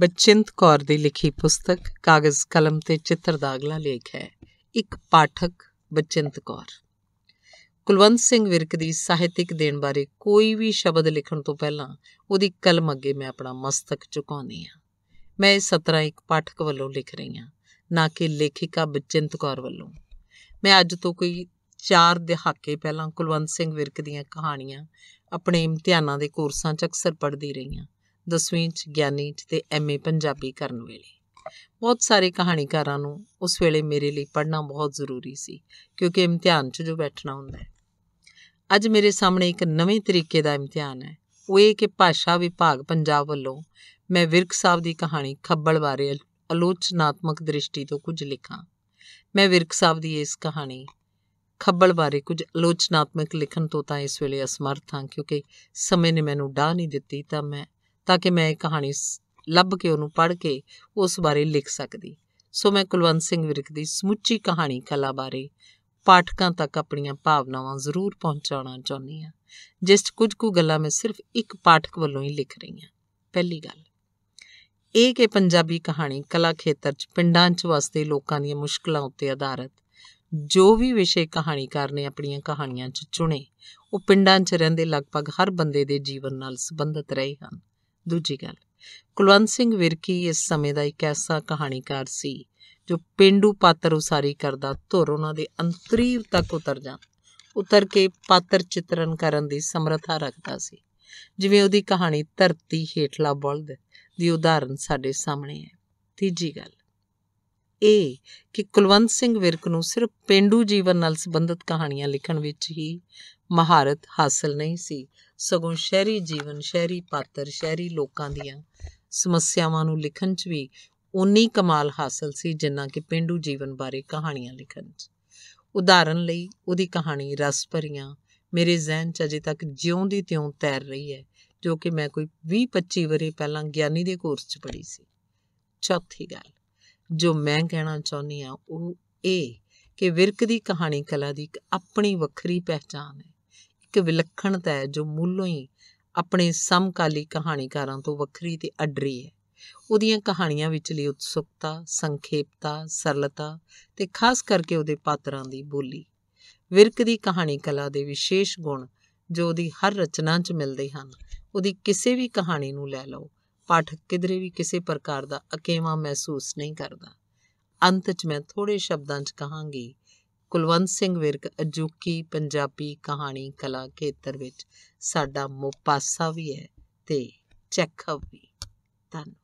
ਬਚਿੰਤ ਕੌਰ ਦੀ ਲਿਖੀ ਪੁਸਤਕ ਕਾਗਜ਼ ਕਲਮ ਤੇ ਚਿੱਤਰ ਦਾ ਅਗਲਾ ਲੇਖ ਹੈ। ਇੱਕ ਪਾਠਕ ਬਚਿੰਤ ਕੌਰ। ਕੁਲਵੰਤ ਸਿੰਘ ਵਿਰਕ ਦੀ ਸਾਹਿਤਿਕ ਦੇਣ ਬਾਰੇ ਕੋਈ ਵੀ ਸ਼ਬਦ ਲਿਖਣ ਤੋਂ ਪਹਿਲਾਂ ਉਹਦੀ ਕਲਮ ਅੱਗੇ ਮੈਂ ਆਪਣਾ ਮਸਤਕ ਝੁਕਾਉਂਦੀ ਹਾਂ। ਮੈਂ ਇਸ ਸਤਰਾਂ ਇੱਕ ਪਾਠਕ ਵੱਲੋਂ ਲਿਖ ਰਹੀ ਹਾਂ, ਨਾ ਕਿ ਲੇਖਿਕਾ ਬਚਿੰਤ ਕੌਰ ਵੱਲੋਂ। ਮੈਂ ਅੱਜ ਤੋਂ ਕੋਈ 4 ਦਹਾਕੇ ਪਹਿਲਾਂ ਕੁਲਵੰਤ ਸਿੰਘ ਵਿਰਕ ਦੀਆਂ ਕਹਾਣੀਆਂ ਆਪਣੇ ਇਮਤਿਹਾਨਾਂ ਦੇ ਕੋਰਸਾਂ 'ਚ ਅਕਸਰ ਪੜ੍ਹਦੀ ਰਹੀ ਹਾਂ, 10ਵੀਂ 'ਚ, ਗਿਆਨੀ 'ਚ ਅਤੇ MA ਪੰਜਾਬੀ ਕਰਨ ਵੇਲੇ। ਬਹੁਤ ਸਾਰੇ ਕਹਾਣੀਕਾਰਾਂ ਨੂੰ ਉਸ ਵੇਲੇ ਮੇਰੇ ਲਈ ਪੜ੍ਹਨਾ ਬਹੁਤ ਜ਼ਰੂਰੀ ਸੀ, ਕਿਉਂਕਿ ਇਮਤਿਹਾਨ 'ਚ ਜੋ ਬੈਠਣਾ ਹੁੰਦਾ ਹੈ। ਅੱਜ ਮੇਰੇ ਸਾਹਮਣੇ ਇੱਕ ਨਵੇਂ ਤਰੀਕੇ ਦਾ ਇਮਤਿਹਾਨ ਹੈ, ਉਹ ਇਹ ਕਿ ਭਾਸ਼ਾ ਵਿਭਾਗ ਪੰਜਾਬ ਵੱਲੋਂ ਮੈਂ ਵਿਰਕ ਸਾਹਿਬ ਦੀ ਕਹਾਣੀ ਖੱਬਲ ਬਾਰੇ ਆਲੋਚਨਾਤਮਕ ਦ੍ਰਿਸ਼ਟੀ ਤੋਂ ਕੁਝ ਲਿਖਾਂ। ਮੈਂ ਵਿਰਕ ਸਾਹਿਬ ਦੀ ਇਸ ਕਹਾਣੀ ਖੱਬਲ ਬਾਰੇ ਕੁਝ ਆਲੋਚਨਾਤਮਕ ਲਿਖਣ ਤੋਂ ਤਾਂ ਇਸ ਵੇਲੇ ਅਸਮਰਥ ਹਾਂ, ਕਿਉਂਕਿ ਸਮੇਂ ਨੇ ਮੈਨੂੰ ਡਾਹ ਨਹੀਂ ਦਿੱਤੀ ਤਾਂ ਕਿ ਮੈਂ ਇਹ ਕਹਾਣੀ ਲੱਭ ਕੇ ਉਹਨੂੰ ਪੜ੍ਹ ਕੇ ਉਸ ਬਾਰੇ ਲਿਖ ਸਕਦੀ। ਸੋ ਮੈਂ ਕੁਲਵੰਤ ਸਿੰਘ ਵਿਰਕ ਦੀ ਸਮੁੱਚੀ ਕਹਾਣੀ ਕਲਾ ਬਾਰੇ ਪਾਠਕਾਂ ਤੱਕ ਆਪਣੀਆਂ ਭਾਵਨਾਵਾਂ ਜ਼ਰੂਰ ਪਹੁੰਚਾਉਣਾ ਚਾਹੁੰਦੀ ਹਾਂ, ਜਿਸ 'ਚ ਕੁਝ ਕੁ ਗੱਲਾਂ ਮੈਂ ਸਿਰਫ ਇੱਕ ਪਾਠਕ ਵੱਲੋਂ ਹੀ ਲਿਖ ਰਹੀ ਹਾਂ। ਪਹਿਲੀ ਗੱਲ ਇਹ ਕਿ ਪੰਜਾਬੀ ਕਹਾਣੀ ਕਲਾ ਖੇਤਰ 'ਚ ਪਿੰਡਾਂ 'ਚ ਵਸਦੇ ਲੋਕਾਂ ਦੀਆਂ ਮੁਸ਼ਕਲਾਂ ਉੱਤੇ ਆਧਾਰਿਤ ਜੋ ਵੀ ਵਿਸ਼ੇ ਕਹਾਣੀਕਾਰ ਨੇ ਆਪਣੀਆਂ ਕਹਾਣੀਆਂ 'ਚ ਚੁਣੇ, ਉਹ ਪਿੰਡਾਂ 'ਚ ਰਹਿੰਦੇ ਲਗਭਗ ਹਰ ਬੰਦੇ ਦੇ ਜੀਵਨ ਨਾਲ ਸੰਬੰਧਿਤ ਰਹੇ ਹਨ। ਦੂਜੀ ਗੱਲ, ਕੁਲਵੰਤ ਸਿੰਘ ਵਿਰਕੀ ਇਸ ਸਮੇਂ ਦਾ ਇੱਕ ਐਸਾ ਕਹਾਣੀਕਾਰ ਸੀ ਜੋ ਪੇਂਡੂ ਪਾਤਰ ਉਸਾਰੀ ਕਰਦਾ ਧੁਰ ਉਹਨਾਂ ਦੇ ਅੰਤਰੀਵ ਤੱਕ ਉਤਰ ਕੇ ਪਾਤਰ ਚਿਤਰਨ ਕਰਨ ਦੀ ਸਮਰੱਥਾ ਰੱਖਦਾ ਸੀ। ਜਿਵੇਂ ਉਹਦੀ ਕਹਾਣੀ ਧਰਤੀ ਹੇਠਲਾ ਬਲਦ ਦੀ ਉਦਾਹਰਨ ਸਾਡੇ ਸਾਹਮਣੇ ਹੈ। ਤੀਜੀ ਗੱਲ ਇਹ ਕਿ ਕੁਲਵੰਤ ਸਿੰਘ ਵਿਰਕ ਨੂੰ ਸਿਰਫ ਪੇਂਡੂ ਜੀਵਨ ਨਾਲ ਸੰਬੰਧਿਤ ਕਹਾਣੀਆਂ ਲਿਖਣ ਵਿੱਚ ਹੀ ਮਹਾਰਤ ਹਾਸਲ ਨਹੀਂ ਸੀ, ਸਗੋਂ ਸ਼ਹਿਰੀ ਜੀਵਨ, ਸ਼ਹਿਰੀ ਪਾਤਰ, ਸ਼ਹਿਰੀ ਲੋਕਾਂ ਦੀਆਂ ਸਮੱਸਿਆਵਾਂ ਨੂੰ ਲਿਖਣ 'ਚ ਵੀ ਉਨੀ ਕਮਾਲ ਹਾਸਲ ਸੀ ਜਿੰਨਾ ਕਿ ਪੇਂਡੂ ਜੀਵਨ ਬਾਰੇ ਕਹਾਣੀਆਂ ਲਿਖਣ 'ਚ। ਉਦਾਹਰਨ ਲਈ ਉਹਦੀ ਕਹਾਣੀ ਰਸ ਭਰਿਆਂ ਮੇਰੇ ਜ਼ਿਹਨ 'ਚ ਅਜੇ ਤੱਕ ਜਿਉਂ ਦੀ ਤਿਉਂ ਤੈਰ ਰਹੀ ਹੈ, ਜੋ ਕਿ ਮੈਂ ਕੋਈ 20-25 ਵਰੇ ਪਹਿਲਾਂ ਗਿਆਨੀ ਦੇ ਕੋਰਸ 'ਚ ਪੜ੍ਹੀ ਸੀ। ਚੌਥੀ ਗੱਲ ਜੋ ਮੈਂ ਕਹਿਣਾ ਚਾਹੁੰਦੀ ਹਾਂ ਉਹ ਇਹ ਕਿ ਵਿਰਕ ਦੀ ਕਹਾਣੀ ਕਲਾ ਦੀ ਇੱਕ ਆਪਣੀ ਵੱਖਰੀ ਪਹਿਚਾਣ ਹੈ, ਇੱਕ ਵਿਲੱਖਣਤਾ ਹੈ ਜੋ ਮੂਲੋਂ ਹੀ ਆਪਣੇ ਸਮਕਾਲੀ ਕਹਾਣੀਕਾਰਾਂ ਤੋਂ ਵੱਖਰੀ ਤੇ ਅੱਡਰੀ ਹੈ। ਉਹਦੀਆਂ ਕਹਾਣੀਆਂ ਵਿੱਚਲੀ ਉਤਸੁਕਤਾ, ਸੰਖੇਪਤਾ, ਸਰਲਤਾ ਤੇ ਖਾਸ ਕਰਕੇ ਉਹਦੇ ਪਾਤਰਾਂ ਦੀ ਬੋਲੀ, ਵਿਰਕ ਦੀ ਕਹਾਣੀ ਕਲਾ ਦੇ ਵਿਸ਼ੇਸ਼ ਗੁਣ ਜੋ ਉਹਦੀ ਹਰ ਰਚਨਾ 'ਚ ਮਿਲਦੇ ਹਨ। ਉਹਦੀ ਕਿਸੇ ਵੀ ਕਹਾਣੀ ਨੂੰ ਲੈ ਲਓ, ਪਾਠਕ ਕਿਧਰੇ ਵੀ ਕਿਸੇ ਪ੍ਰਕਾਰ ਦਾ ਅਕੇਵਾਂ ਮਹਿਸੂਸ ਨਹੀਂ ਕਰਦਾ। ਅੰਤ 'ਚ ਮੈਂ ਥੋੜ੍ਹੇ ਸ਼ਬਦਾਂ 'ਚ ਕਹਾਂਗੀ, ਕੁਲਵੰਤ ਸਿੰਘ ਵਿਰਕ ਅਜੋਕੀ ਪੰਜਾਬੀ ਕਹਾਣੀ ਕਲਾ ਖੇਤਰ ਵਿੱਚ ਸਾਡਾ ਮੋਪਾਸਾ ਵੀ ਹੈ ਤੇ ਚੈਖਵ ਵੀ। ਧੰਨਵਾਦ।